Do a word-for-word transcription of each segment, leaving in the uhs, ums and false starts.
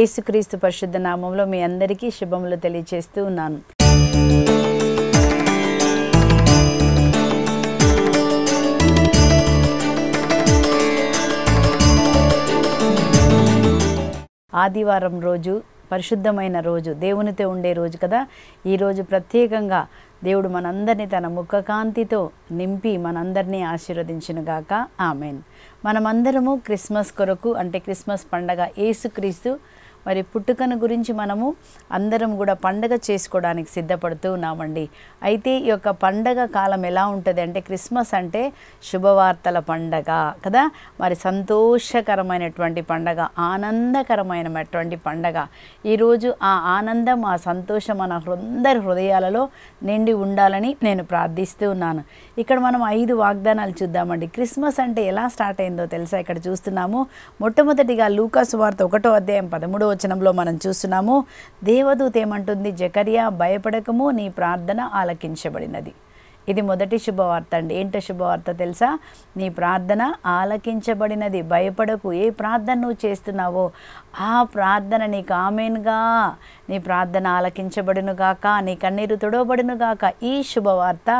యేసుక్రీస్తు పరిశుద్ధ నామములో మీ అందరికీ శుభములు తెలియజేస్తూ ఉన్నాను. ఆదివారం రోజు పరిశుద్ధమైన రోజు, దేవునితో ఉండే రోజు కదా. ఈరోజు ప్రత్యేకంగా దేవుడు మనందరినీ తన ముఖకాంతితో నింపి మనందరినీ ఆశీర్వదించునుగాక. ఆమెన్. మనమందరము క్రిస్మస్ కొరకు, అంటే క్రిస్మస్ పండగ యేసుక్రీస్తు మరి పుట్టుకను గురించి మనము అందరం కూడా పండగ చేసుకోవడానికి సిద్ధపడుతూ ఉన్నామండి. అయితే ఈ యొక్క పండగ కాలం ఎలా ఉంటుంది అంటే, క్రిస్మస్ అంటే శుభవార్తల పండగ కదా, మరి సంతోషకరమైనటువంటి పండగ, ఆనందకరమైనటువంటి పండగ. ఈరోజు ఆ ఆనందం, ఆ సంతోషం మన అందరి హృదయాలలో నిండి ఉండాలని నేను ప్రార్థిస్తూ ఉన్నాను. ఇక్కడ మనం ఐదు వాగ్దానాలు చూద్దామండి. క్రిస్మస్ అంటే ఎలా స్టార్ట్ అయిందో తెలుసా? ఇక్కడ చూస్తున్నాము. మొట్టమొదటిగా లూకా సువార్త ఒకటో అధ్యాయం పదమూడో వచనంలో మనం చూస్తున్నాము. దేవదూత ఏమంటుంది? జకరియా, భయపడకము, నీ ప్రార్థన ఆలకించబడినది. ఇది మొదటి శుభవార్త అండి. ఏంటో శుభవార్త తెలుసా? నీ ప్రార్థన ఆలకించబడినది, భయపడకు. ఏ ప్రార్థన నువ్వు చేస్తున్నావో ఆ ప్రార్థన నీకు ఆమెన్గా, నీ ప్రార్థన ఆలకించబడునుగాక, నీ కన్నీరు తుడవబడునుగాక. ఈ శుభవార్త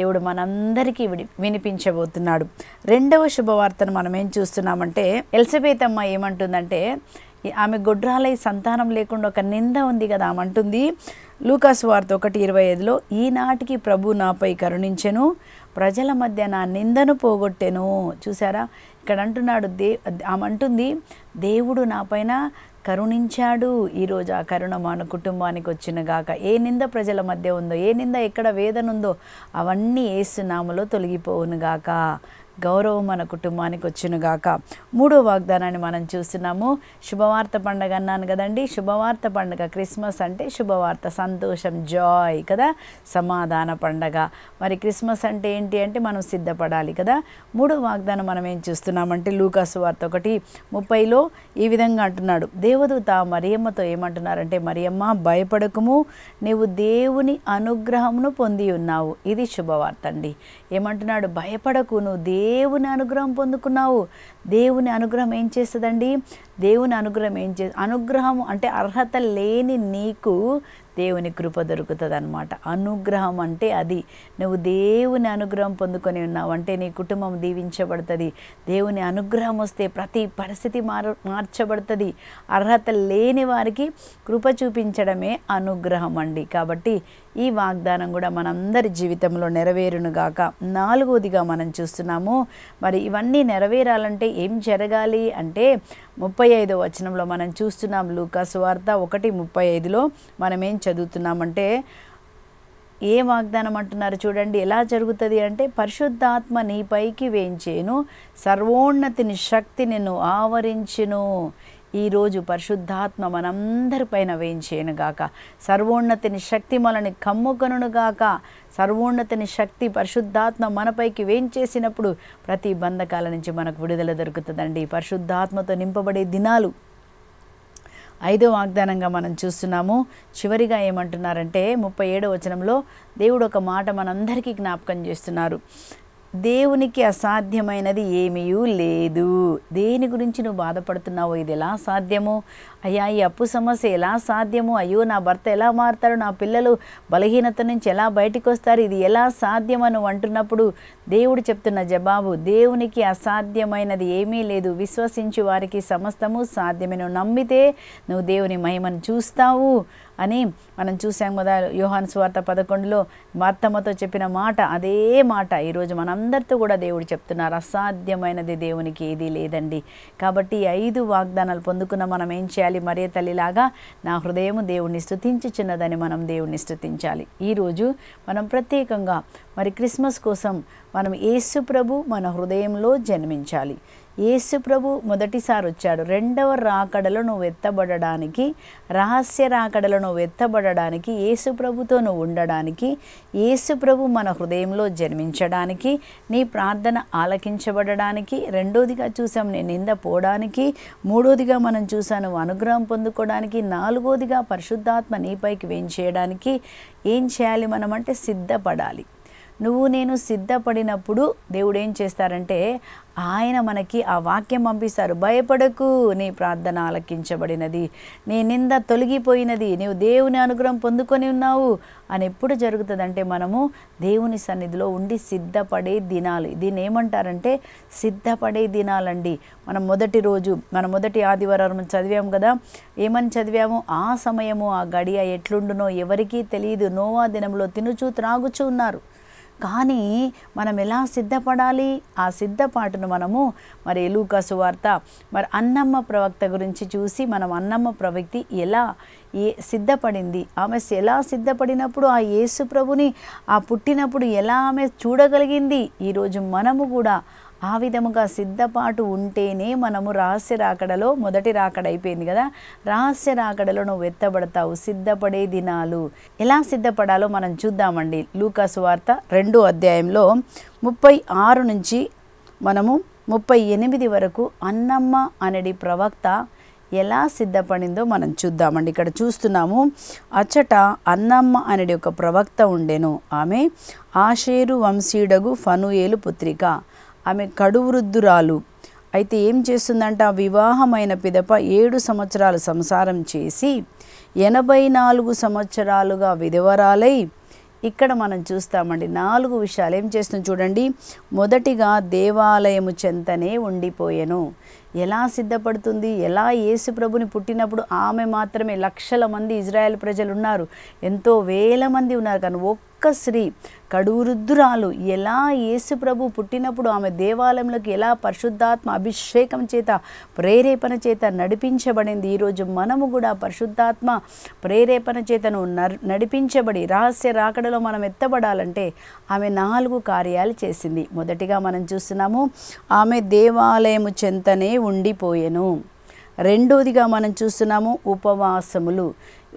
దేవుడు మనందరికీ వినిపించబోతున్నాడు. రెండవ శుభవార్తను మనం ఏం చూస్తున్నామంటే, ఎలిజబెత్ అమ్మ ఏమంటుందంటే, ఆమె గొడ్రాలై సంతానం లేకుండా ఒక నింద ఉంది కదా, అంటుంది. లూకా సువార్త ఒకటి ఇరవై ఐదులో ఈనాటికి ప్రభు నాపై కరుణించెను, ప్రజల మధ్య నా నిందను పోగొట్టెను. చూసారా, ఇక్కడ అంటున్నాడు దే ఆమె అంటుంది, దేవుడు నాపైన కరుణించాడు, ఈరోజు ఆ కరుణ మన కుటుంబానికి వచ్చినగాక. ఏ నింద ప్రజల మధ్య ఉందో, ఏ నింద ఎక్కడ వేదన ఉందో అవన్నీ యేసు నామములో తొలగిపోవునుగాక. గౌరవం మన కుటుంబానికి వచ్చునుగాక. మూడో వాగ్దానాన్ని మనం చూస్తున్నాము. శుభవార్త పండుగ అన్నాను కదండి. శుభవార్త పండుగ క్రిస్మస్ అంటే శుభవార్త, సంతోషం, జాయ్ కదా, సమాధాన పండగ. మరి క్రిస్మస్ అంటే ఏంటి అంటే మనం సిద్ధపడాలి కదా. మూడో వాగ్దానం మనం ఏం చూస్తున్నామంటే, లూకా సువార్త ఒకటి ముప్పైలో ఈ విధంగా అంటున్నాడు. దేవదూత మరియమ్మతో ఏమంటున్నారంటే, మరియమ్మ భయపడకము, నీవు దేవుని అనుగ్రహమును పొంది ఉన్నావు. ఇది శుభవార్త అండి. ఏమంటున్నాడు? భయపడకు, నువ్వు దేవుని అనుగ్రహం పొందుకున్నావు. దేవుని అనుగ్రహం ఏం చేస్తుందండి? దేవుని అనుగ్రహం ఏం చే అనుగ్రహం అంటే అర్హత లేని నీకు దేవుని కృప దొరుకుతుంది అనమాట. అనుగ్రహం అంటే అది. నువ్వు దేవుని అనుగ్రహం పొందుకొని ఉన్నావు అంటే నీ కుటుంబం దీవించబడుతుంది. దేవుని అనుగ్రహం వస్తే ప్రతి పరిస్థితి మార్ మార్చబడుతుంది అర్హత లేని వారికి కృప చూపించడమే అనుగ్రహం అండి. కాబట్టి ఈ వాగ్దానం కూడా మనందరి జీవితంలో నెరవేరునుగాక. నాలుగోదిగా మనం చూస్తున్నాము, మరి ఇవన్నీ నెరవేరాలంటే ఏం జరగాలి అంటే, ముప్పై ఐదో వచనంలో మనం చూస్తున్నాం. లూకా సువార్త ఒకటి ముప్పై ఐదులో మనం ఏం చదువుతున్నామంటే, ఏ వాగ్దానం అంటున్నారు చూడండి. ఎలా జరుగుతుంది అంటే, పరిశుద్ధాత్మ నీ పైకి వేయించేను, సర్వోన్నతిని శక్తి నిన్ను ఆవరించును. ఈరోజు పరిశుద్ధాత్మ మనందరిపైన వేయించేనుగాక, సర్వోన్నతిని శక్తి మనని కమ్ముకొనుగాక. సర్వోన్నతిని శక్తి పరిశుద్ధాత్మ మనపైకి వేయించేసినప్పుడు ప్రతి బంధకాల నుంచి మనకు విడుదల దొరుకుతుందండి. పరిశుద్ధాత్మతో నింపబడే దినాలు. ఐదో వాగ్దానంగా మనం చూస్తున్నాము. చివరిగా ఏమంటున్నారంటే, ముప్పై ఏడో వచనంలో దేవుడు ఒక మాట మనందరికీ జ్ఞాపకం చేస్తున్నారు. దేవునికి అసాధ్యమైనది ఏమీయూ లేదు. దేని గురించి నువ్వు బాధపడుతున్నావో, ఇది ఎలా సాధ్యమో, అయ్యా ఈ అప్పు సమస్య ఎలా సాధ్యమో, అయ్యో నా భర్త ఎలా మారుతాడు, నా పిల్లలు బలహీనత నుంచి ఎలా బయటకు వస్తారు, ఇది ఎలా సాధ్యమని అంటున్నప్పుడు దేవుడు చెప్తున్న జవాబు, దేవునికి అసాధ్యమైనది ఏమీ లేదు, విశ్వసించి వారికి సమస్తము సాధ్యమే. నువ్వు నమ్మితే నువ్వు దేవుని మహిమను చూస్తావు అని మనం చూసాం కదా. యోహాను సువార్త పదకొండులో మార్తమ్మతో చెప్పిన మాట అదే మాట ఈరోజు మనందరితో కూడా దేవుడు చెప్తున్నారు. అసాధ్యమైనది దేవునికి ఏదీ లేదండి. కాబట్టి ఐదు వాగ్దానాలు పొందుకున్న మనం ఏం చేయాలి? మరియ తల్లిలాగా నా హృదయం దేవుణ్ణి స్తుతించుచున్నదని మనం దేవుణ్ణి స్తుతించాలి. ఈరోజు మనం ప్రత్యేకంగా మరి క్రిస్మస్ కోసం మనం యేసు ప్రభు మన హృదయంలో జన్మించాలి. యేసు ప్రభు మొదటిసారి వచ్చాడు. రెండవ రాకడలో నువ్వు ఎత్తబడడానికి, రహస్య రాకడలో నువ్వు ఎత్తబడడానికి, యేసు ప్రభుతో నువ్వు ఉండడానికి, యేసు ప్రభు మన హృదయంలో జన్మించడానికి, నీ ప్రార్థన ఆలకించబడడానికి, రెండోదిగా చూసాం నేను నింద పోవడానికి, మూడోదిగా మనం చూసాను అనుగ్రహం పొందుకోవడానికి, నాలుగోదిగా పరిశుద్ధాత్మ నీపైకి వేయించేయడానికి ఏం చేయాలి మనం అంటే సిద్ధపడాలి. నువ్వు నేను సిద్ధపడినప్పుడు దేవుడు ఏం చేస్తారంటే ఆయన మనకి ఆ వాక్యం పంపిస్తారు. భయపడకు, నీ ప్రార్థన ఆలకించబడినది, నీ నింద తొలగిపోయినది, నీవు దేవుని అనుగ్రహం పొందుకొని ఉన్నావు అని ఎప్పుడు జరుగుతుందంటే మనము దేవుని సన్నిధిలో ఉండి సిద్ధపడే దినాలు. దీన్ని ఏమంటారంటే సిద్ధపడే దినాలండి. మనం మొదటి రోజు, మన మొదటి ఆదివారం చదివాము కదా, ఏమని చదివాము? ఆ సమయము ఆ గడియ ఎట్లుండునో ఎవరికీ తెలియదు, నోవా దినంలో తినుచూ త్రాగుచూ ఉన్నారు. కానీ మనం ఎలా సిద్ధపడాలి? ఆ సిద్ధపాటును మనము మరి లూకా సువార్త మరి అన్నమ్మ ప్రవక్త గురించి చూసి మనం అన్నమ్మ ప్రవక్తి ఎలా ఏ సిద్ధపడింది, ఆమె ఎలా సిద్ధపడినప్పుడు ఆ యేసు ప్రభుని ఆ పుట్టినప్పుడు ఎలా ఆమె చూడగలిగింది. ఈరోజు మనము కూడా ఆ విధముగా సిద్ధపాటు ఉంటేనే మనము రహస్య రాకడలో, మొదటి రాకడ అయిపోయింది కదా, రహస్య రాకడలో నువ్వు ఎత్తబడతావు. సిద్ధపడే దినాలు ఎలా సిద్ధపడాలో మనం చూద్దామండి. లూకా సువార్త రెండో అధ్యాయంలో ముప్పై ఆరు నుంచి మనము ముప్పై ఎనిమిది వరకు అన్నమ్మ అనేది ప్రవక్త ఎలా సిద్ధపడిందో మనం చూద్దామండి. ఇక్కడ చూస్తున్నాము, అచ్చట అన్నమ్మ అనేది ఒక ప్రవక్త ఉండెను, ఆమె ఆషేరు వంశీయుడగు ఫనుయేలు పుత్రిక, ఆమె కడువృద్ధురాలు. అయితే ఏం చేస్తుందంట? వివాహమైన పిదప ఏడు సంవత్సరాలు సంసారం చేసి ఎనభై నాలుగు సంవత్సరాలుగా విధవరాలై. ఇక్కడ మనం చూస్తామండి నాలుగు విషయాలు ఏం చేస్తుంది చూడండి. మొదటిగా దేవాలయము చెంతనే ఉండిపోయెను. ఎలా సిద్ధపడుతుంది? ఎలా యేసు ప్రభుని పుట్టినప్పుడు ఆమె మాత్రమే, లక్షల మంది ఇజ్రాయెల్ ప్రజలు ఉన్నారు, ఎంతో వేల మంది ఉన్నారు, కానీ ఒక్క స్త్రీ కడువృద్ధురాలు ఎలా యేసు ప్రభు పుట్టినప్పుడు ఆమె దేవాలయంలోకి ఎలా పరిశుద్ధాత్మ అభిషేకం చేత ప్రేరేపణ చేత నడిపించబడింది. ఈరోజు మనము కూడా పరిశుద్ధాత్మ ప్రేరేపణ చేతను నడిపించబడి రహస్య రాకడలో మనం ఎత్తబడాలంటే ఆమె నాలుగు కార్యాలు చేసింది. మొదటిగా మనం చూస్తున్నాము, ఆమె దేవాలయము చెంతనే ఉండిపోయెను. రెండోదిగా మనం చూస్తున్నాము ఉపవాసములు.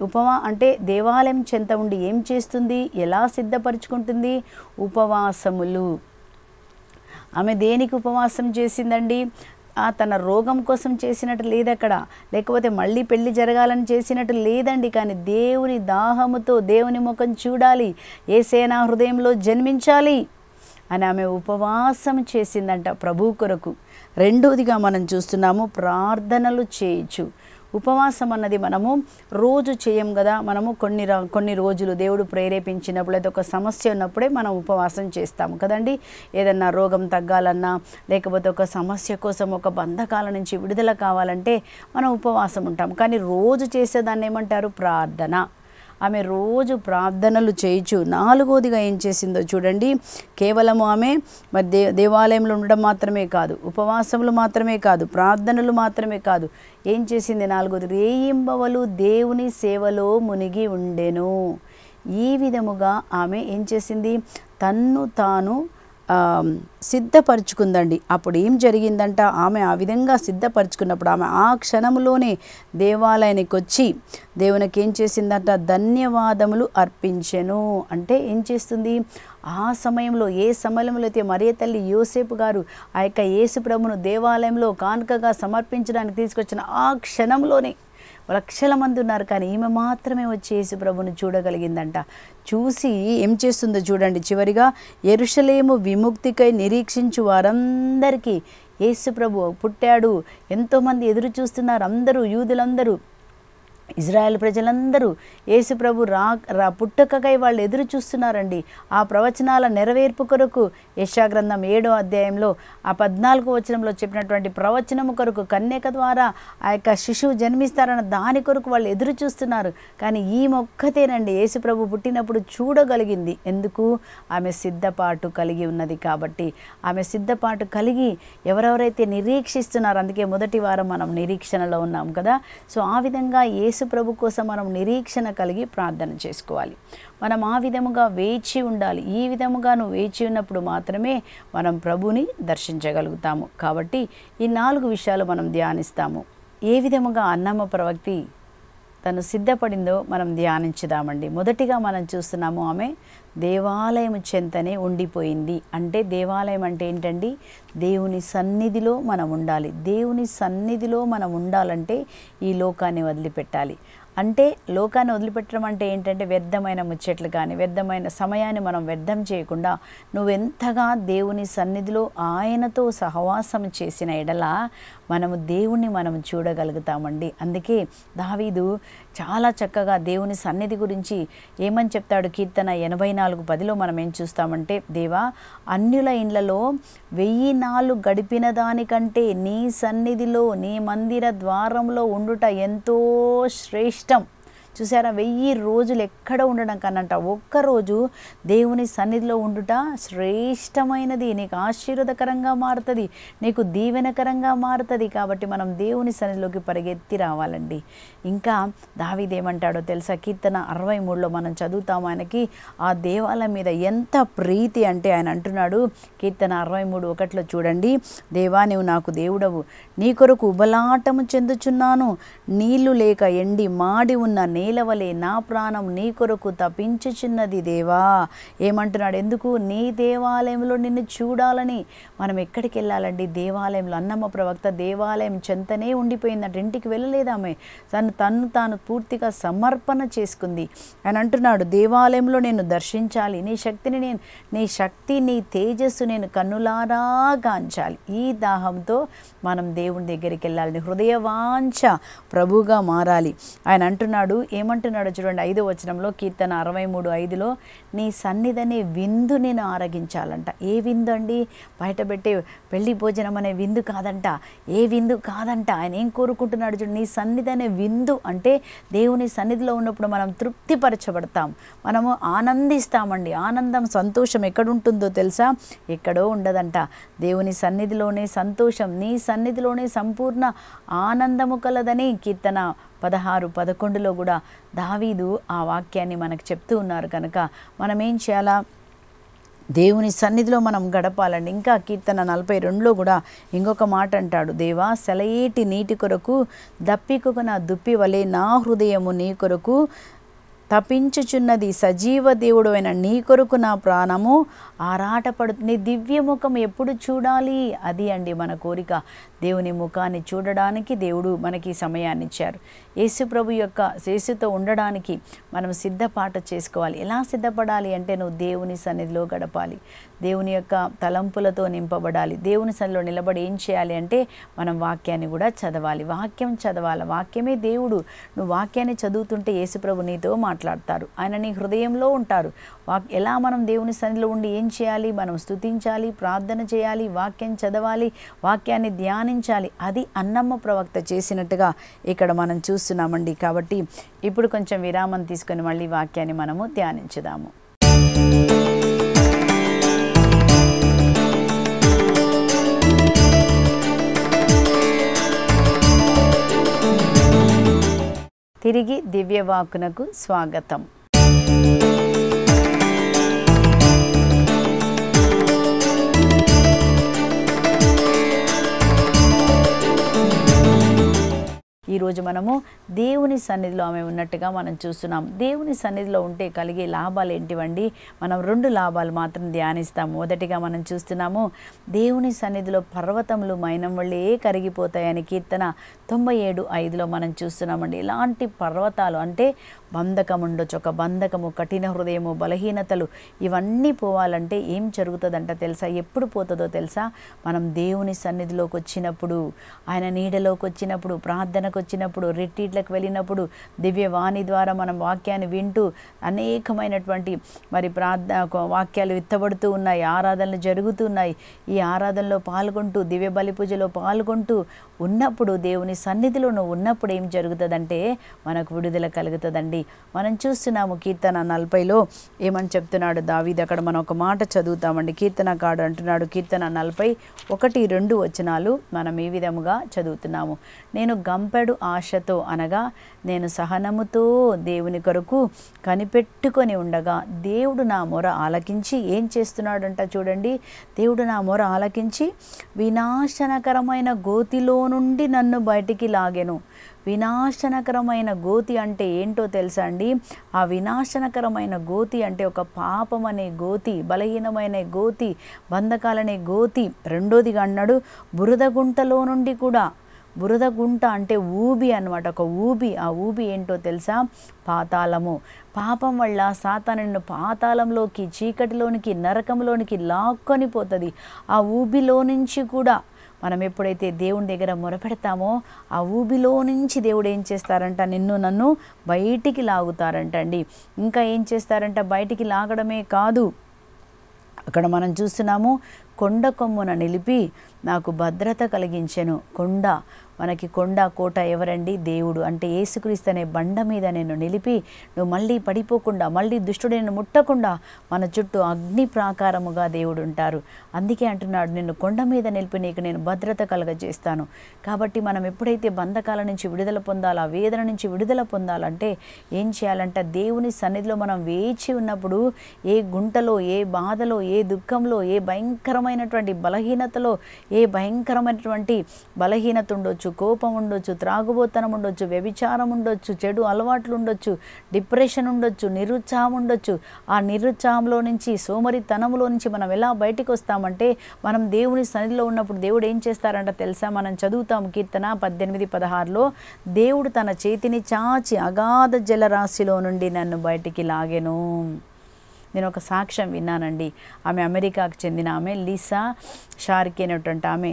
ఉపవా అంటే దేవాలయం చెంత ఉండి ఏం చేస్తుంది, ఎలా సిద్ధపరుచుకుంటుంది? ఉపవాసములు. ఆమె దేనికి ఉపవాసం చేసిందండి? తన రోగం కోసం చేసినట్టు లేదు అక్కడ, లేకపోతే మళ్ళీ పెళ్లి జరగాలని చేసినట్టు లేదండి, కానీ దేవుని దాహముతో దేవుని ముఖం చూడాలి, యేసేనా హృదయంలో జన్మించాలి అని ఆమె ఉపవాసం చేసిందంట ప్రభు కొరకు. రెండోదిగా మనం చూస్తున్నాము ప్రార్థనలు చేయొచ్చు. ఉపవాసం అన్నది మనము రోజు చేయం కదా, మనము కొన్ని కొన్ని రోజులు దేవుడు ప్రేరేపించినప్పుడు, లేదా ఒక సమస్య ఉన్నప్పుడే మనం ఉపవాసం చేస్తాము కదండి. ఏదన్నా రోగం తగ్గాలన్నా, లేకపోతే ఒక సమస్య కోసం, ఒక బంధకాల నుంచి విడుదల కావాలంటే మనం ఉపవాసం ఉంటాం. కానీ రోజు చేసేదాన్ని ఏమంటారు? ప్రార్థన. ఆమె రోజు ప్రార్థనలు చేయొచ్చు. నాలుగోదిగా ఏం చేసిందో చూడండి. కేవలము ఆమె మరి దే దేవాలయంలో ఉండడం మాత్రమే కాదు, ఉపవాసములు మాత్రమే కాదు, ప్రార్థనలు మాత్రమే కాదు, ఏం చేసింది? నాలుగోది, రేయింబవలు దేవుని సేవలో మునిగి ఉండెను. ఈ విధముగా ఆమె ఏం చేసింది? తన్ను తాను సిద్ధపరచుకుందండి. అప్పుడు ఏం జరిగిందంట? ఆమె ఆ విధంగా సిద్ధపరచుకున్నప్పుడు ఆమె ఆ క్షణంలోనే దేవాలయానికి వచ్చి దేవునికి ఏం చేసిందంట? ధన్యవాదములు అర్పించెను. అంటే ఏం చేస్తుంది? ఆ సమయంలో, ఏ సమయంలో అయితే మరియ తల్లి యోసేపు గారు ఆ యొక్క యేసు ప్రభును దేవాలయంలో కానుకగా సమర్పించడానికి తీసుకొచ్చిన ఆ క్షణంలోనే లక్షల మంది ఉన్నారు, కానీ ఈమె మాత్రమే వచ్చి యేసు ప్రభుని చూడగలిగిందంట. చూసి ఏం చేస్తుందో చూడండి. చివరిగా యెరూషలేము విముక్తికై నిరీక్షించు వారందరికీ యేసు ప్రభు పుట్టాడు. ఎంతోమంది ఎదురు చూస్తున్నారు, అందరూ యూదులందరూ, ఇజ్రాయెల్ ప్రజలందరూ యేసు ప్రభు రా రా పుట్టకకై వాళ్ళు ఎదురు చూస్తున్నారండి. ఆ ప్రవచనాల నెరవేర్పు కొరకు యెషయా గ్రంథం ఏడో అధ్యాయంలో ఆ పద్నాలుగో వచనంలో చెప్పినటువంటి ప్రవచనము కొరకు, కన్యక ద్వారా ఆ యొక్క శిశువు జన్మిస్తారన్న దాని కొరకు వాళ్ళు ఎదురు చూస్తున్నారు. కానీ ఈ మొక్కతేనండి యేసు ప్రభు పుట్టినప్పుడు చూడగలిగింది. ఎందుకు? ఆమె సిద్ధపాటు కలిగి ఉన్నది కాబట్టి. ఆమె సిద్ధపాటు కలిగి ఎవరెవరైతే నిరీక్షిస్తున్నారో, అందుకే మొదటి వారం మనం నిరీక్షణలో ఉన్నాం కదా. సో ఆ విధంగా యేసు ప్రభు కోసం మనం నిరీక్షణ కలిగి ప్రార్థన చేసుకోవాలి. మనం ఆ విధముగా వేచి ఉండాలి. ఈ విధముగా నువ్వు వేచి ఉన్నప్పుడు మాత్రమే మనం ప్రభుని దర్శించగలుగుతాము. కాబట్టి ఈ నాలుగు విషయాలు మనం ధ్యానిస్తాము. ఏ విధముగా అన్నమ్మ ప్రవక్తి తను సిద్ధపడిందో మనం ధ్యానించుదామండి. మొదటిగా మనం చూస్తున్నాము, ఆమె దేవాలయం చెంతనే ఉండిపోయింది. అంటే దేవాలయం అంటే ఏంటండి? దేవుని సన్నిధిలో మనం ఉండాలి. దేవుని సన్నిధిలో మనం ఉండాలంటే ఈ లోకాన్ని వదిలిపెట్టాలి. అంటే లోకాన్ని వదిలిపెట్టడం అంటే ఏంటంటే వ్యర్థమైన ముచ్చట్లు కానీ వ్యర్థమైన సమయాన్ని మనం వ్యర్థం చేయకుండా నువ్వెంతగా దేవుని సన్నిధిలో ఆయనతో సహవాసం చేసిన ఎడల మనము దేవుణ్ణి మనం చూడగలుగుతామండి. అందుకే దావీదు చాలా చక్కగా దేవుని సన్నిధి గురించి ఏమని చెప్తాడు? కీర్తన ఎనభై నాలుగు పదిలో మనం ఏం చూస్తామంటే, దేవా అన్యుల ఇండ్లలో వెయ్యి నాళ్ళు గడిపిన దానికంటే నీ సన్నిధిలో నీ మందిర ద్వారంలో ఉండుట ఎంతో శ్రేష్ఠ ఇష్టం. చూసారా, వెయ్యి రోజులు ఎక్కడ ఉండడం కన్నంట ఒక్కరోజు దేవుని సన్నిధిలో ఉండుట శ్రేష్టమైనది, నీకు ఆశీర్వాదకరంగా మారుతుంది, నీకు దీవెనకరంగా మారుతుంది. కాబట్టి మనం దేవుని సన్నిధిలోకి పరిగెత్తి రావాలండి. ఇంకా దావీదేమంటాడో తెలుసా? కీర్తన అరవై మూడులో మనం చదువుతాం, ఆయనకి ఆ దేవాలయం మీద ఎంత ప్రీతి అంటే ఆయన అంటున్నాడు, కీర్తన అరవై మూడు ఒకటిలో చూడండి, దేవా నీవు నాకు దేవుడవు, నీ కొరకు ఉబలాటము చెందుచున్నాను, నీళ్లు లేక ఎండి మాడి ఉన్న నేలవలే నా ప్రాణం నీ కొరకు తపించుచున్నది. దేవా ఏమంటున్నాడు? ఎందుకు? నీ దేవాలయంలో నిన్ను చూడాలని. మనం ఎక్కడికి వెళ్ళాలండి? దేవాలయంలో. అన్నమ్మ ప్రవక్త దేవాలయం చెంతనే ఉండిపోయిందంటే, ఇంటికి వెళ్ళలేదామే, తను తను తాను పూర్తిగా సమర్పణ చేసుకుంది. అని అంటున్నాడు, దేవాలయంలో నేను దర్శించాలి, నీ శక్తిని నేను నీ శక్తి నీ తేజస్సు నేను కన్నులారా గాంచాలి. ఈ దాహంతో మనం దేవుని దగ్గరికి వెళ్ళాలని, హృదయవాంఛ ప్రభుగా మారాలి. ఆయన అంటున్నాడు, ఏమంటున్నాడు చూడండి, ఐదో వచనంలో కీర్తన అరవై మూడు ఐదులో, నీ సన్నిధనే విందు నేను ఆరగించాలంట. ఏ విందు అండి? బయట పెట్టే పెళ్లి భోజనం అనే విందు కాదంట, ఏ విందు కాదంట. ఆయన ఏం కోరుకుంటున్నాడు చూడండి, నీ సన్నిధనే విందు అంటే దేవుని సన్నిధిలో ఉన్నప్పుడు మనం తృప్తిపరచబడతాం, మనము ఆనందిస్తామండి. ఆనందం, సంతోషం ఎక్కడుంటుందో తెలుసా? ఎక్కడో ఉండదంట, దేవుని సన్నిధిలోనే సంతోషం, నీ సన్నిధిలోనే సంపూర్ణ ఆనందము కలదని కీర్తన పదహారు పదకొండులో కూడా దావీదు ఆ వాక్యాన్ని మనకు చెప్తూ ఉన్నారు. కనుక మనం ఏం చేయాలా? దేవుని సన్నిధిలో మనం గడపాలండి. ఇంకా కీర్తన నలభై రెండులో కూడా ఇంకొక మాట అంటాడు, దేవా సెలయేటి నీటి కొరకు దప్పికొన దుప్పి వలె నా హృదయము నీ కొరకు తపించుచున్నది, సజీవ దేవుడు అయిన నీ కొరకు నా ప్రాణము ఆరాటపడు. నీ దివ్య ముఖం ఎప్పుడు చూడాలి? అది అండి మన కోరిక. దేవుని ముఖాన్ని చూడడానికి దేవుడు మనకి సమయాన్ని ఇచ్చారు. యేసు ప్రభు యొక్క యేసుతో ఉండడానికి మనం సిద్ధపాటు చేసుకోవాలి. ఎలా సిద్ధపడాలి అంటే, నువ్వు దేవుని సన్నిధిలో గడపాలి, దేవుని యొక్క తలంపులతో నింపబడాలి. దేవుని సన్నిధిలో నిలబడి ఏం చేయాలి అంటే, మనం వాక్యాన్ని కూడా చదవాలి, వాక్యం చదవాలి. వాక్యమే దేవుడు. నువ్వు వాక్యాన్ని చదువుతుంటే యేసు ప్రభు నీతో మాట్లాడతారు, ఆయన నీ హృదయంలో ఉంటారు. వాక్ ఎలా మనం దేవుని సన్నిధిలో ఉండి ఏం చేయాలి? మనం స్తుతించాలి, ప్రార్థన చేయాలి, వాక్యం చదవాలి, వాక్యాన్ని ధ్యానించాలి. అది అన్నమ్మ ప్రవక్త చేసినట్టుగా ఇక్కడ మనం చూస్తున్నామండి. కాబట్టి ఇప్పుడు కొంచెం విరామం తీసుకొని మళ్ళీ వాక్యాన్ని మనము ధ్యానించుదాము. తిరిగి దివ్యవాకునకు స్వాగతం. ఈరోజు మనము దేవుని సన్నిధిలో ఆమె ఉన్నట్టుగా మనం చూస్తున్నాం. దేవుని సన్నిధిలో ఉంటే కలిగే లాభాలు ఏంటివండి? మనం రెండు లాభాలు మాత్రం ధ్యానిస్తాము. మొదటిగా మనం చూస్తున్నాము, దేవుని సన్నిధిలో పర్వతములు మైనం వల్లే కరిగిపోతాయని కీర్తన తొంభై ఏడు ఐదులో మనం చూస్తున్నామండి. ఇలాంటి పర్వతాలు అంటే బంధకం ఉండొచ్చు, ఒక బంధకము, కఠిన హృదయము, బలహీనతలు, ఇవన్నీ పోవాలంటే ఏం జరుగుతుందంట తెలుసా? ఎప్పుడు పోతుందో తెలుసా? మనం దేవుని సన్నిధిలోకి వచ్చినప్పుడు, ఆయన నీడలోకి వచ్చినప్పుడు, ప్రార్థనకు వచ్చినప్పుడు, రిట్రీట్లకు వెళ్ళినప్పుడు, దివ్యవాణి ద్వారా మనం వాక్యాన్ని వింటూ అనేకమైనటువంటి మరి ప్రార్థన వాక్యాలు విత్తబడుతూ ఉన్నాయి, ఆరాధనలు జరుగుతూ ఉన్నాయి. ఈ ఆరాధనలో పాల్గొంటూ, దివ్య బలి పూజలో పాల్గొంటూ ఉన్నప్పుడు, దేవుని సన్నిధిలో నువ్వు ఉన్నప్పుడు ఏం జరుగుతుందంటే మనకు విడుదల కలుగుతుందండి. మనం చూస్తున్నాము కీర్తన నలభైలో ఏమని చెప్తున్నాడు దావీదు. అక్కడ మనం ఒక మాట చదువుతామండి, కీర్తనకారుడు అంటున్నాడు, కీర్తన నలభై ఒకటి రెండు వచనాలు మనం ఈ విధముగా చదువుతున్నాము, నేను గంపెడు ఆశతో అనగా నేను సహనముతో దేవుని కొరకు కనిపెట్టుకొని ఉండగా దేవుడు నా మొర ఆలకించి ఏం చేస్తున్నాడంట చూడండి, దేవుడు నా మొర ఆలకించి వినాశనకరమైన గోతిలో నుండి నన్ను బయటికి లాగెను. వినాశనకరమైన గోతి అంటే ఏంటో తెలుసా అండి? ఆ వినాశనకరమైన గోతి అంటే ఒక పాపం అనే గోతి, బలహీనమైన గోతి, బంధకాలనే గోతి. రెండోదిగా అన్నాడు, బురద గుంటలో నుండి కూడా బురద గుంట అంటే ఊబి అన్నమాట. ఒక ఊబి, ఆ ఊబి ఏంటో తెలుసా? పాతాళము. పాపం వల్ల సాతాను పాతాళంలోకి, చీకటిలోనికి, నరకంలోనికి లాక్కొని పోతుంది. ఆ ఊబిలో నుంచి కూడా మనం ఎప్పుడైతే దేవుని దగ్గర మొరపెడతామో ఆ ఊబిలో నుంచి దేవుడు ఏం చేస్తారంట, నిన్ను నన్ను బయటికి లాగుతారంటండి. ఇంకా ఏం చేస్తారంట, బయటికి లాగడమే కాదు, అక్కడ మనం చూస్తున్నాము, కొండ కొమ్మున నిలిపి నాకు భద్రత కలిగించెను. కొండ, మనకి కొండ కోట ఎవరండి? దేవుడు. అంటే యేసుక్రీస్తు అనే బండ మీద నేను నిలిపి, నువ్వు మళ్ళీ పడిపోకుండా, మళ్ళీ దుష్టుడిని ముట్టకుండా మన చుట్టూ అగ్ని ప్రాకారముగా దేవుడు ఉంటారు. అందుకే అంటున్నాడు, నిన్ను కొండ మీద నిలిపి నీకు నేను భద్రత కలగజేస్తాను. కాబట్టి మనం ఎప్పుడైతే బంధకాల నుంచి విడుదల పొందాలా, వేదన నుంచి విడుదల పొందాలంటే ఏం చేయాలంట, దేవుని సన్నిధిలో మనం వేచి ఉన్నప్పుడు ఏ గుంటలో, ఏ బాధలో, ఏ దుఃఖంలో, ఏ భయంకరమైనటువంటి బలహీనతలో, ఏ భయంకరమైనటువంటి బలహీనత ఉండొచ్చు, కోపం ఉండొచ్చు, త్రాగుబోతనం ఉండొచ్చు, వ్యభిచారం ఉండొచ్చు, చెడు అలవాట్లు ఉండొచ్చు, డిప్రెషన్ ఉండొచ్చు, నిరుత్సాహం ఉండొచ్చు, ఆ నిరుత్సాహంలో నుంచి, సోమరితనంలో నుంచి మనం ఎలా బయటకు వస్తామంటే మనం దేవుని సన్నిధిలో ఉన్నప్పుడు దేవుడు ఏం చేస్తారంట తెలుసా? మనం చదువుతాం కీర్తన పద్దెనిమిది పదహారులో, దేవుడు తన చేతిని చాచి అగాధ జలరాశిలో నుండి నన్ను బయటికి లాగెను. నేను ఒక సాక్ష్యం విన్నానండి. ఆమె అమెరికాకు చెందిన ఆమె లీసా షార్కి అనేటువంటి ఆమె,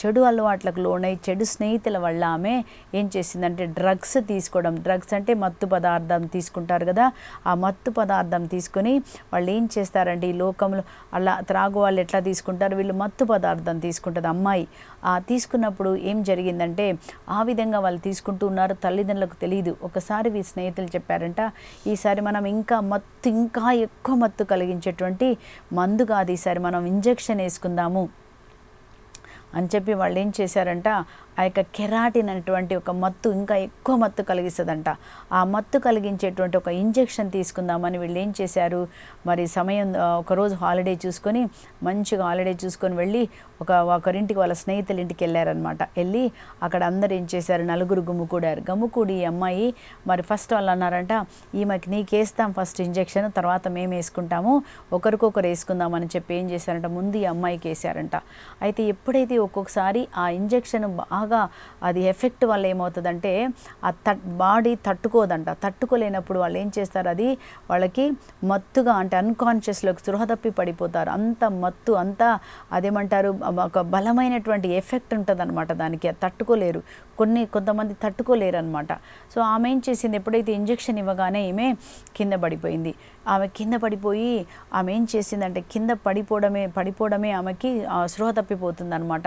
చెడు అలవాట్లకు లోనై చెడు స్నేహితుల వల్ల ఆమె ఏం చేసిందంటే డ్రగ్స్ తీసుకోవడం. డ్రగ్స్ అంటే మత్తు పదార్థం తీసుకుంటారు కదా, ఆ మత్తు పదార్థం తీసుకొని వాళ్ళు ఏం చేస్తారండి, లోకంలో అలా త్రాగు వాళ్ళు ఎట్లా తీసుకుంటారు, వీళ్ళు మత్తు పదార్థం తీసుకుంటుంది అమ్మాయి. ఆ తీసుకున్నప్పుడు ఏం జరిగిందంటే ఆ విధంగా వాళ్ళు తీసుకుంటూ ఉన్నారు, తల్లిదండ్రులకు తెలియదు. ఒకసారి వీళ్ళ స్నేహితులు చెప్పారంట, ఈసారి మనం ఇంకా మత్తు, ఇంకా ఎక్కువ మత్తు కలిగించేటువంటి మందు కాదు, ఈసారి మనం ఇంజెక్షన్ వేసుకుందాము అని చెప్పి వాళ్ళు ఏం చేశారంట, ఆ యొక్క కెరాటిన్ అనేటువంటి ఒక మత్తు ఇంకా ఎక్కువ మత్తు కలిగిస్తుందంట, ఆ మత్తు కలిగించేటువంటి ఒక ఇంజెక్షన్ తీసుకుందామని వీళ్ళు ఏం చేశారు, మరి సమయం ఒకరోజు హాలిడే చూసుకొని, మంచిగా హాలిడే చూసుకొని వెళ్ళి ఒక ఒకరింటికి వాళ్ళ స్నేహితుల ఇంటికి వెళ్ళారనమాట. వెళ్ళి అక్కడ అందరు ఏం చేశారు, నలుగురు గుమ్ముకూడారు. గుమ్ముకూడి అమ్మాయి మరి ఫస్ట్ వాళ్ళు అన్నారంట, ఈమెకి నీకేస్తాం ఫస్ట్ ఇంజెక్షన్, తర్వాత మేము వేసుకుంటాము, ఒకరికొకరు వేసుకుందామని చెప్పి ఏం చేశారంట, ముందు ఈ అమ్మాయికి వేసారంట. అయితే ఎప్పుడైతే ఒక్కొక్కసారి ఆ ఇంజెక్షన్ బాగా అది ఎఫెక్ట్ వల్ల ఏమవుతుందంటే ఆ తట్ బాడీ తట్టుకోదంట. తట్టుకోలేనప్పుడు వాళ్ళు ఏం చేస్తారు, అది వాళ్ళకి మత్తుగా అంటే అన్కాన్షియస్లోకి స్పృహ తప్పి పడిపోతారు. అంత మత్తు, అంత అదేమంటారు, ఒక బలమైనటువంటి ఎఫెక్ట్ ఉంటుందన్నమాట దానికి, అది తట్టుకోలేరు. కొన్ని కొంతమంది తట్టుకోలేరు అనమాట. సో ఆమె ఏం చేసింది, ఎప్పుడైతే ఇంజెక్షన్ ఇవ్వగానే ఈమె కింద పడిపోయింది. ఆమె కింద పడిపోయి ఆమె ఏం చేసిందంటే కింద పడిపోవడమే పడిపోవడమే ఆమెకి స్పృహ తప్పిపోతుందనమాట.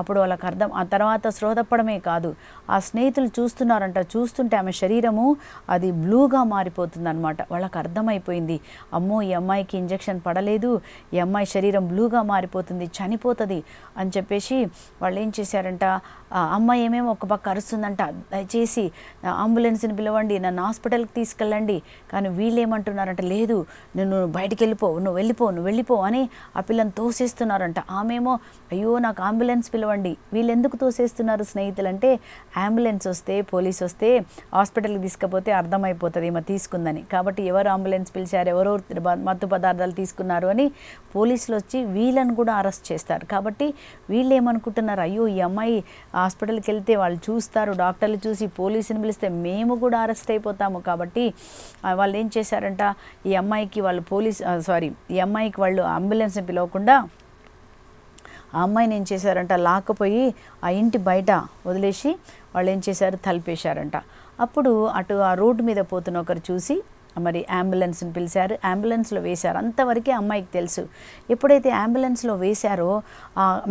అప్పుడు వాళ్ళకి అర్థం, ఆ తర్వాత స్పృహ తప్పడమే కాదు, ఆ స్నేహితులు చూస్తున్నారంట, చూస్తుంటే ఆమె శరీరము అది బ్లూగా మారిపోతుందనమాట. వాళ్ళకి అర్థమైపోయింది, అమ్మో ఈ అమ్మాయికి ఇంజెక్షన్ పడలేదు, ఈ అమ్మాయి శరీరం బ్లూగా మారిపోతుంది, చనిపోతుంది అని చెప్పేసి వాళ్ళు ఏం చేశారంట, ఆ అమ్మాయి ఏమేమో ఒక పక్క అరుస్తుందంట, దయచేసి అంబులెన్స్ని పిలవండి, నన్ను హాస్పిటల్కి తీసుకెళ్ళండి. కానీ వీళ్ళేమంటున్నారంట, లేదు నువ్వు బయటికి వెళ్ళిపో, నువ్వు వెళ్ళిపో, నువ్వు వెళ్ళిపో అని ఆ పిల్లని తోసేస్తున్నారంట. ఆమెమో అయ్యో నాకు అంబులెన్స్ పిలవండి. వీళ్ళు ఎందుకు తోసేస్తున్నారు స్నేహితులంటే, అంబులెన్స్ వస్తే, పోలీస్ వస్తే, హాస్పిటల్కి తీసుకపోతే అర్థమైపోతుంది ఏమో తీసుకుందని. కాబట్టి ఎవరు అంబులెన్స్ పిలిచారు, ఎవరో మత్తు పదార్థాలు తీసుకున్నారు అని పోలీసులు వచ్చి వీళ్ళని కూడా అరెస్ట్ చేస్తారు. కాబట్టి వీళ్ళు ఏమనుకుంటున్నారు, అయ్యో ఈ అమ్మాయి హాస్పిటల్కి వెళ్తే వాళ్ళు చూస్తారు, డాక్టర్లు చూసి పోలీసుని పిలిస్తే మేము కూడా అరెస్ట్ అయిపోతాము. కాబట్టి వాళ్ళు ఏం చేశారంట, ఈ అమ్మాయికి వాళ్ళు పోలీస్ సారీ ఈ అమ్మాయికి వాళ్ళు అంబులెన్స్ని పిలవకుండా ఆ అమ్మాయిని ఏం చేశారంట, లాక్కపోయి ఆ ఇంటి బయట వదిలేసి వాళ్ళు ఏం చేశారు, తలిపేశారంట. అప్పుడు అటు ఆ రోడ్డు మీద పోతున్న ఒకరు చూసి మరి అంబులెన్స్ని పిలిచారు, అంబులెన్స్లో వేశారు. అంతవరకే అమ్మాయికి తెలుసు. ఎప్పుడైతే అంబులెన్స్లో వేశారో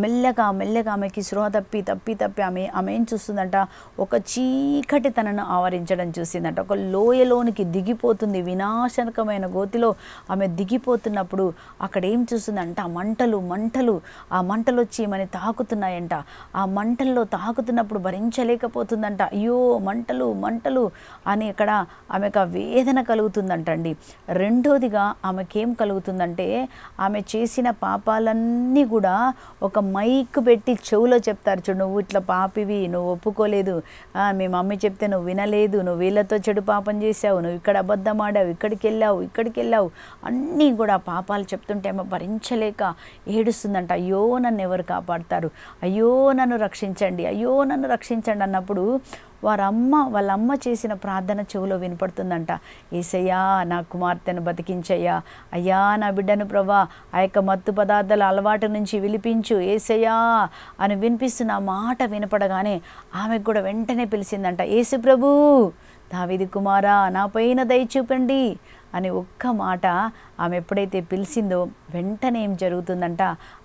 మెల్లగా మెల్లగా ఆమెకి స్పృహ తప్పి తప్పి తప్పి ఆమె ఆమె ఏం చూస్తుందంట, ఒక చీకటి తనను ఆవరించడం చూసిందంట. ఒక లోయలోనికి దిగిపోతుంది, వినాశనకమైన గోతిలో ఆమె దిగిపోతున్నప్పుడు అక్కడ ఏం చూస్తుందంట, మంటలు మంటలు ఆ మంటలు వచ్చి మన తాకుతున్నాయంట. ఆ మంటల్లో తాకుతున్నప్పుడు భరించలేకపోతుందంట. అయ్యో మంటలు మంటలు అని అక్కడ ఆమెకు వేదన కలుగుతుంది. కలుగుతుందంటండి. రెండోదిగా ఆమెకేం కలుగుతుందంటే ఆమె చేసిన పాపాలన్నీ కూడా ఒక మైక్ పెట్టి చెవులో చెప్తారు చూడు, నువ్వు ఇట్లా పాపివి, నువ్వు ఒప్పుకోలేదు, మీ మమ్మీ చెప్తే నువ్వు వినలేదు, నువ్వు వీళ్ళతో చెడు పాపం చేసావు, నువ్వు ఇక్కడ అబద్ధం ఆడావు, ఇక్కడికి వెళ్ళావు ఇక్కడికి వెళ్ళావు అన్నీ కూడా పాపాలు చెప్తుంటే ఆమె భరించలేక ఏడుస్తుందంట. అయ్యో నన్ను ఎవరు కాపాడతారు, అయ్యో నన్ను రక్షించండి, అయ్యో నన్ను రక్షించండి అన్నప్పుడు వారమ్మ వాళ్ళమ్మ చేసిన ప్రార్థన చెవులో వినపడుతుందంట. ఏసయ్యా నా కుమార్తెను బతికించయ్యా, అయ్యా నా బిడ్డను ప్రభా ఆ యొక్క మత్తు పదార్థాల అలవాటు నుంచి విలిపించు ఏసయ్యా అని వినిపిస్తున్న మాట వినపడగానే ఆమెకు కూడా వెంటనే పిలిచిందంట, ఏసు ప్రభు దావీదు కుమారా నా పైన దయ చూపండి అని ఒక్క మాట ఆమె ఎప్పుడైతే పిలిచిందో వెంటనే ఏం జరుగుతుందంట,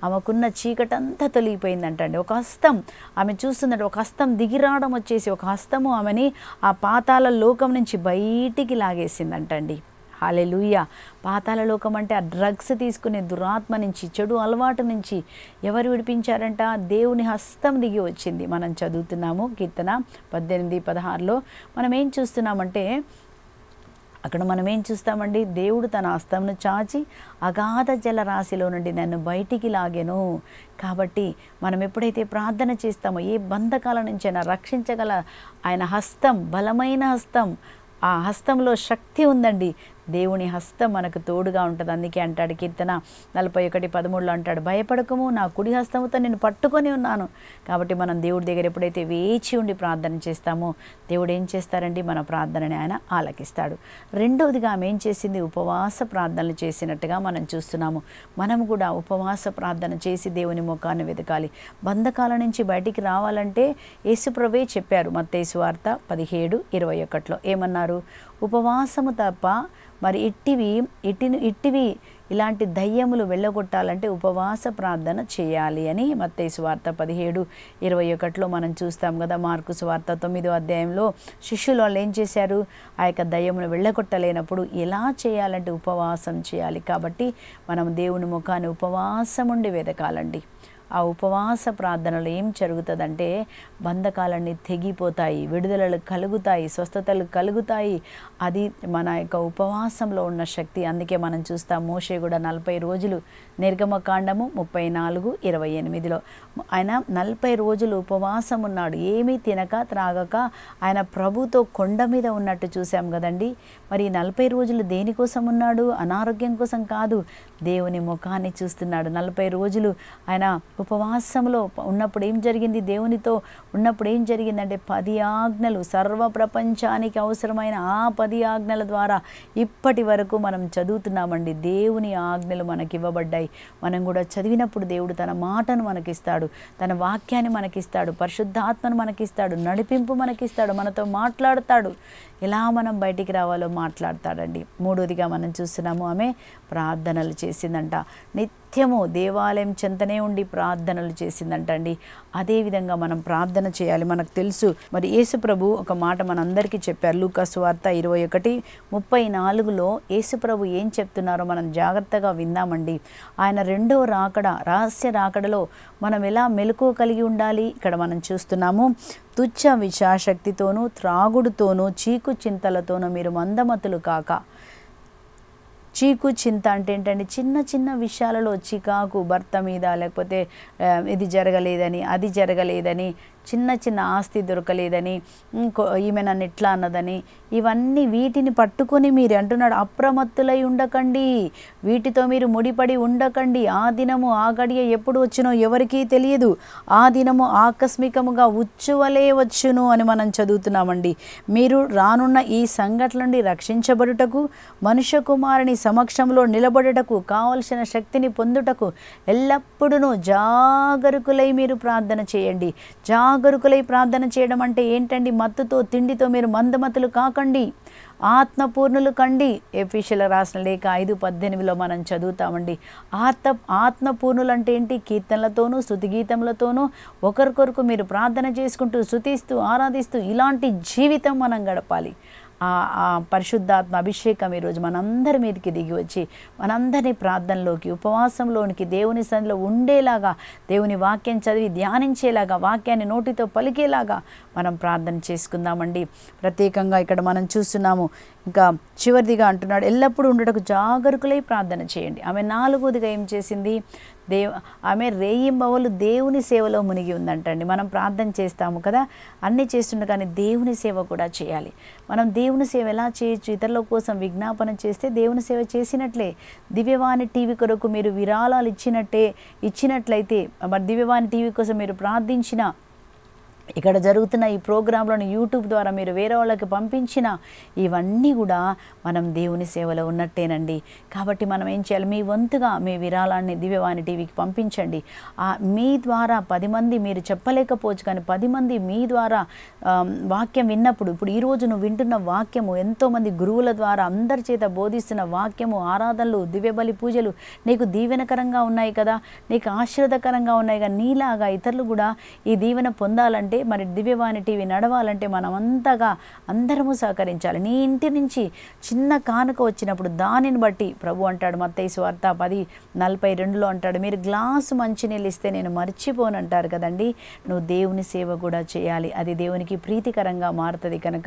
ఆమెకున్న చీకటంతా తొలిగిపోయిందంట అండి. ఒక హస్తం ఆమె చూస్తుందంటే ఒక హస్తం దిగిరావడం వచ్చేసి ఒక హస్తము ఆమెని ఆ పాతాల లోకం నుంచి బయటికి లాగేసిందంటండి. హల్లెలూయా. పాతాల లోకం అంటే ఆ డ్రగ్స్ తీసుకునే దురాత్మ నుంచి, చెడు అలవాటు నుంచి ఎవరు విడిపించారంట, దేవుని హస్తం దిగి వచ్చింది. మనం చదువుతున్నాము కీర్తన పద్దెనిమిది పదహారులో మనం ఏం చూస్తున్నామంటే అక్కడ మనం ఏం చూస్తామండి, దేవుడు తన హస్తంను చాచి అగాధ జలరాశిలో నుండి నన్ను బయటికి లాగెను. కాబట్టి మనం ఎప్పుడైతే ప్రార్థన చేస్తామో ఏ బంధకాల నుంచైనా రక్షించగల ఆయన హస్తం, బలమైన హస్తం, ఆ హస్తంలో శక్తి ఉందండి. దేవుని హస్తం మనకు తోడుగా ఉంటుంది. అందుకే అంటాడు కీర్తన నలభై ఒకటి పదమూడులో అంటాడు, భయపడకము నా కుడి హస్తముతో నేను పట్టుకొని ఉన్నాను. కాబట్టి మనం దేవుడి దగ్గర ఎప్పుడైతే వేచి ఉండి ప్రార్థన చేస్తామో దేవుడు ఏం చేస్తారండి, మన ప్రార్థనని ఆయన ఆలకిస్తాడు. రెండవదిగా ఆమె ఏం చేసింది, ఉపవాస ప్రార్థనలు చేసినట్టుగా మనం చూస్తున్నాము. మనం కూడా ఉపవాస ప్రార్థన చేసి దేవుని ముఖాన్ని వెతకాలి. బంధకాల నుంచి బయటికి రావాలంటే యేసుప్రభువే చెప్పారు మత్తయి సువార్త పదిహేడు ఇరవై ఒకటిలో ఏమన్నారు, ఉపవాసము తప్ప మరి ఇట్టివి ఇట్టి ఇట్టివి ఇలాంటి దయ్యములు వెళ్ళగొట్టాలంటే ఉపవాస ప్రార్థన చేయాలి అని మత్తయి సువార్త పదిహేడు ఇరవై ఒకటిలో మనం చూస్తాం కదా. మార్కు సువార్త తొమ్మిదో అధ్యాయంలో శిష్యులు వాళ్ళు ఏం చేశారు, ఆ యొక్క దయ్యమును వెళ్ళగొట్టలేనప్పుడు ఎలా చేయాలంటే ఉపవాసం చేయాలి. కాబట్టి మనం దేవుని ముఖాన్ని ఉపవాసం ఉండి వెతకాలండి. ఆ ఉపవాస ప్రార్థనలు ఏం జరుగుతుందంటే బంధకాలన్నీ తెగిపోతాయి, విడుదలలు కలుగుతాయి, స్వస్థతలు కలుగుతాయి. అది మన యొక్క ఉపవాసంలో ఉన్న శక్తి. అందుకే మనం చూస్తాం మోషే కూడా నలభై రోజులు, నిర్గమకాండము ముప్పై నాలుగు ఇరవై ఎనిమిదిలో ఆయన నలభై రోజులు ఉపవాసం ఉన్నాడు, ఏమీ తినక త్రాగక ఆయన ప్రభుతో కొండ మీద ఉన్నట్టు చూసాం కదండి. మరి నలభై రోజులు దేనికోసం ఉన్నాడు, అనారోగ్యం కోసం కాదు, దేవుని ముఖాన్ని చూస్తున్నాడు. నలభై రోజులు ఆయన ఉపవాసంలో ఉన్నప్పుడు ఏం జరిగింది, దేవునితో ఉన్నప్పుడు ఏం జరిగిందంటే పది ఆజ్ఞలు, సర్వ ప్రపంచానికి అవసరమైన ఆ పది ఆజ్ఞల ద్వారా ఇప్పటి వరకు మనం చదువుతున్నామండి. దేవుని ఆజ్ఞలు మనకి ఇవ్వబడ్డాయి. మనం కూడా చదివినప్పుడు దేవుడు తన మాటను మనకిస్తాడు, తన వాక్యాన్ని మనకిస్తాడు, పరిశుద్ధాత్మను మనకిస్తాడు, నడిపింపు మనకిస్తాడు, మనతో మాట్లాడతాడు. ఎలా మనం బయటికి రావాలో మాట్లాడతాడండి. మూడోదిగా మనం చూస్తున్నాము ఆమె ప్రార్థనలు చేసిందంట, నిత్యము దేవాలయం చెంతనే ఉండి ప్రార్థనలు చేసిందంటండి. అదేవిధంగా మనం ప్రార్థన చేయాలి. మనకు తెలుసు మరి యేసు ప్రభు ఒక మాట మనందరికీ చెప్పారు. లూకా సువార్త ఇరవై ఒకటి ముప్పై నాలుగులో యేసు ప్రభు ఏం చెప్తున్నారో మనం జాగ్రత్తగా విందామండి. ఆయన రెండో రాకడ, రహస్య రాకడలో మనం ఎలా మెలకువ కలిగి ఉండాలి. ఇక్కడ మనం చూస్తున్నాము, తుచ్చ విషాశక్తితోనూ త్రాగుడుతోనూ చీకు చింతలతోనూ మీరు మందమతులు కాక. చీకు చింత అంటే ఏంటంటే చిన్న చిన్న విషయాలలో చికాకు, భర్త మీద, లేకపోతే ఇది జరగలేదని అది జరగలేదని, చిన్న చిన్న ఆస్తి దొరకలేదని, ఈమె నన్ను ఎట్లా అన్నదని, ఇవన్నీ వీటిని పట్టుకొని మీరు అంటున్నాడు, అప్రమత్తులై ఉండకండి, వీటితో మీరు ముడిపడి ఉండకండి. ఆ దినము ఆ గడియ ఎప్పుడు వచ్చునో ఎవరికీ తెలియదు, ఆ దినము ఆకస్మికముగా ఉచ్చువలే వచ్చును అని మనం చదువుతున్నామండి. మీరు రానున్న ఈ సంఘటన నుండి రక్షించబడుటకు, మనుష్య కుమారుని సమక్షంలో నిలబడుటకు, కావలసిన శక్తిని పొందుటకు ఎల్లప్పుడూ జాగరూకులై మీరు ప్రార్థన చేయండి. జా గరుకులై ప్రార్థన చేయడం అంటే ఏంటండి, మత్తుతో తిండితో మీరు మందమతులు కాకండి, ఆత్మపూర్ణులు కండి. ఎఫీషియల రాసిన లేఖ ఐదు పద్దెనిమిదిలో మనం చదువుతామండి. ఆత్మ ఆత్మపూర్ణులు అంటే ఏంటి, కీర్తనలతోనూ స్తుతిగీతములతోనూ ఒకరికొరకు మీరు ప్రార్థన చేసుకుంటూ స్తుతిస్తూ ఆరాధిస్తూ ఇలాంటి జీవితం మనం గడపాలి. పరిశుద్ధాత్మ అభిషేకం ఈరోజు మనందరి మీదకి దిగి వచ్చి మనందరినీ ప్రార్థనలోకి ఉపవాసంలోనికి దేవుని సన్నిధిలో ఉండేలాగా దేవుని వాక్యం చదివి ధ్యానించేలాగా వాక్యాన్ని నోటితో పలికేలాగా మనం ప్రార్థన చేసుకుందామండి. ప్రత్యేకంగా ఇక్కడ మనం చూస్తున్నాము ఇంకా చివరిదిగా అంటున్నాడు, ఎల్లప్పుడూ ఉండటకు జాగరూకులై ప్రార్థన చేయండి. ఆమె నాలుగోదిగా ఏం చేసింది? దేవ ఆమె రేయింబవలు దేవుని సేవలో మునిగి ఉందంటండి. మనం ప్రార్థన చేస్తాము కదా, అన్నీ చేస్తుండే కానీ దేవుని సేవ కూడా చేయాలి. మనం దేవుని సేవ ఎలా చేయొచ్చు? ఇతరుల కోసం విజ్ఞాపన చేస్తే దేవుని సేవ చేసినట్లే. దివ్యవాణి టీవీ కొరకు మీరు విరాళాలు ఇచ్చినట్టే ఇచ్చినట్లయితే మరి దివ్యవాణి టీవీ కోసం మీరు ప్రార్థించిన, ఇక్కడ జరుగుతున్న ఈ ప్రోగ్రాంలను యూట్యూబ్ ద్వారా మీరు వేరే వాళ్ళకి పంపించిన, ఇవన్నీ కూడా మనం దేవుని సేవలో ఉన్నట్టేనండి. కాబట్టి మనం ఏం చేయాలి? మీ వంతుగా మీ విరాళాన్ని దివ్యవాణి టీవీకి పంపించండి. మీ ద్వారా పది మంది, మీరు చెప్పలేకపోవచ్చు కానీ పది మంది మీ ద్వారా వాక్యం విన్నప్పుడు, ఇప్పుడు ఈరోజు నువ్వు వింటున్న వాక్యము ఎంతోమంది గురువుల ద్వారా అందరి చేత బోధిస్తున్న వాక్యము, ఆరాధనలు, దివ్యబలి పూజలు నీకు దీవెనకరంగా ఉన్నాయి కదా, నీకు ఆశీర్వాదకరంగా ఉన్నాయి కదా. నీలాగా ఇతరులు కూడా ఈ దీవెన పొందాలంటే, మరి దివ్యవాణి టీవీ నడవాలంటే మనం అంతగా అందరము సహకరించాలి. నీ ఇంటి నుంచి చిన్న కానుక వచ్చినప్పుడు దానిని బట్టి ప్రభు అంటాడు, మత్తయి సువార్త పది నలభై రెండులో అంటాడు, మీరు గ్లాసు మంచినీళ్ళు ఇస్తే నేను మర్చిపోనంటారు కదండి. నువ్వు దేవుని సేవ కూడా చేయాలి, అది దేవునికి ప్రీతికరంగా మారుతుంది. కనుక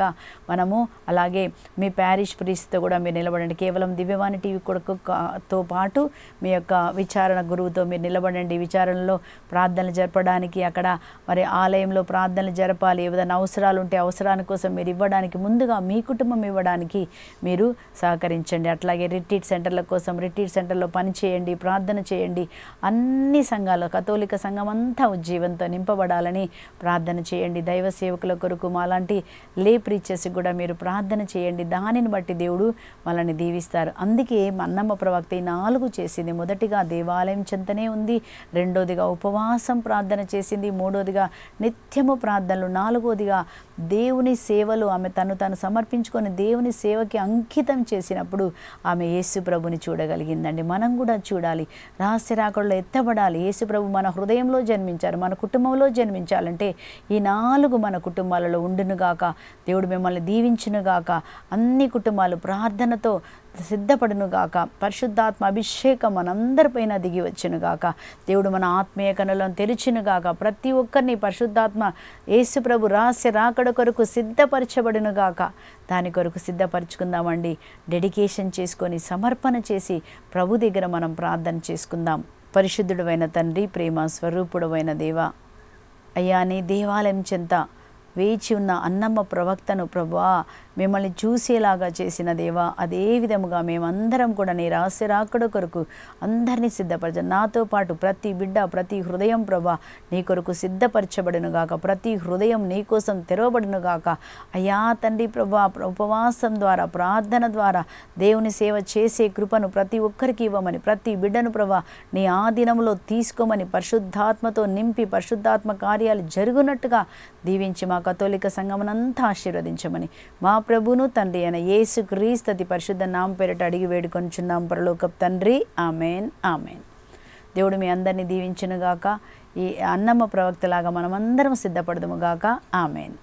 మనము అలాగే మీ ప్యారిష్ ప్రీస్తో కూడా మీరు నిలబడండి. కేవలం దివ్యవాణి టీవీ కొడుకుతో పాటు మీ యొక్క విచారణ గురువుతో మీరు నిలబడండి. విచారణలో ప్రార్థనలు జరపడానికి, అక్కడ మరి ఆలయంలో ప్రార్థనలు జరపాలి. ఏదైనా అవసరాలు ఉంటే అవసరాల కోసం మీరు ఇవ్వడానికి, ముందుగా మీ కుటుంబం ఇవ్వడానికి మీరు సహకరించండి. అట్లాగే రిట్రీట్ సెంటర్ల కోసం, రిట్రీట్ సెంటర్లో పని చేయండి, ప్రార్థన చేయండి. అన్ని సంఘాలు, కథోలిక సంఘం అంతా ఉజ్జీవంతో నింపబడాలని ప్రార్థన చేయండి. దైవ సేవకుల కొరకు, మాలాంటి లే ప్రీచర్స్కి కూడా మీరు ప్రార్థన చేయండి. దానిని బట్టి దేవుడు వాళ్ళని దీవిస్తారు. అందుకే మన్నమ్మ ప్రవక్త ఈ నాలుగు చేసింది. మొదటిగా దేవాలయం చెంతనే ఉంది, రెండోదిగా ఉపవాసం ప్రార్థన చేసింది, మూడోదిగా నిత్య ప్రార్థనలు, నాలుగోదిగా దేవుని సేవలు ఆమె తను తను సమర్పించుకొని దేవుని సేవకి అంకితం చేసినప్పుడు ఆమె యేసు ప్రభుని చూడగలిగిందండి. మనం కూడా చూడాలి, రహస్య రాకడలో ఎత్తబడాలి. యేసు ప్రభు మన హృదయంలో జన్మించారు, మన కుటుంబంలో జన్మించాలంటే ఈ నాలుగు మన కుటుంబాలలో ఉండునుగాక. దేవుడు మిమ్మల్ని దీవించునుగాక. అన్ని కుటుంబాలు ప్రార్థనతో సిద్ధపడునుగాక. పరిశుద్ధాత్మ అభిషేకం మనందరిపైన దిగి వచ్చునుగాక. దేవుడు మన ఆత్మీయ కనులను తెరిచినుగాక. ప్రతి ఒక్కరిని పరిశుద్ధాత్మ యేసు ప్రభు రహస్య రాకడ కొరకు సిద్ధపరచబడునుగాక. దాని కొరకు సిద్ధపరచుకుందామండి. డెడికేషన్ చేసుకొని సమర్పణ చేసి ప్రభు దగ్గర మనం ప్రార్థన చేసుకుందాం. పరిశుద్ధుడైన తండ్రి, ప్రేమ స్వరూపుడైన దేవా, అయ్యా నీ దేవాలయం చెంత వేచి ఉన్న అన్నమ్మ ప్రవక్తను ప్రభువా మిమ్మల్ని చూసేలాగా చేసిన దేవా, అదే విధముగా మేమందరం కూడా నీ రహస్య రాకడ కొరకు అందరినీ సిద్ధపరచ, నాతో పాటు ప్రతి బిడ్డ, ప్రతి హృదయం ప్రభా నీ కొరకు సిద్ధపరచబడునుగాక. ప్రతి హృదయం నీ కోసం తెరవబడునుగాక. అయ్యా తండ్రి ప్రభా, ఉపవాసం ద్వారా, ప్రార్థన ద్వారా దేవుని సేవ చేసే కృపను ప్రతి ఒక్కరికి ఇవ్వమని, ప్రతి బిడ్డను ప్రభా నీ ఆధీనంలో తీసుకోమని, పరిశుద్ధాత్మతో నింపి పరిశుద్ధాత్మ కార్యాలు జరుగునట్టుగా దీవించి మా కథోలిక సంఘమునంతా ఆశీర్వదించమని మా ప్రభును తండ్రి అయిన యేసు క్రీస్తు అతి పరిశుద్ధ నామం పేరిట అడిగి వేడుకొనిచున్నాం పరలోకపు తండ్రి. Amen, amen. దేవుడు మీ అందరినీ దీవించునుగాక. ఈ అన్నమ్మ ప్రవక్తలాగా మనమందరం సిద్ధపడదుముగాక. ఆమెన్.